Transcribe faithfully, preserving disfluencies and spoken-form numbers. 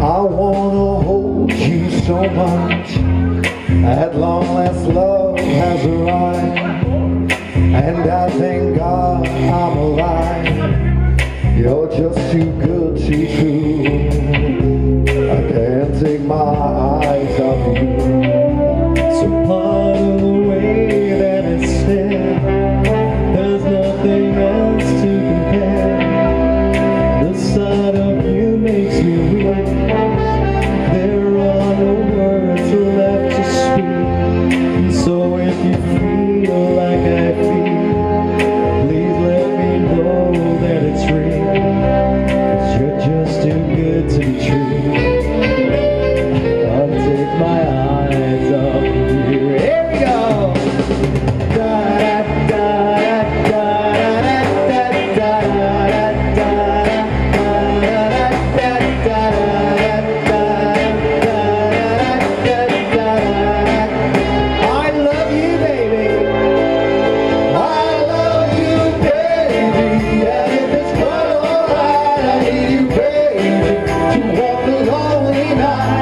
I wanna hold you so much. At long last love has arrived, and I thank God I'm alive. You're just too good to be true. I can't take my eyes off you. So part of the way that it's said, there's nothing else to compare. The sight of you makes me weak. There are no words left to speak. And so if you feel like I feel, I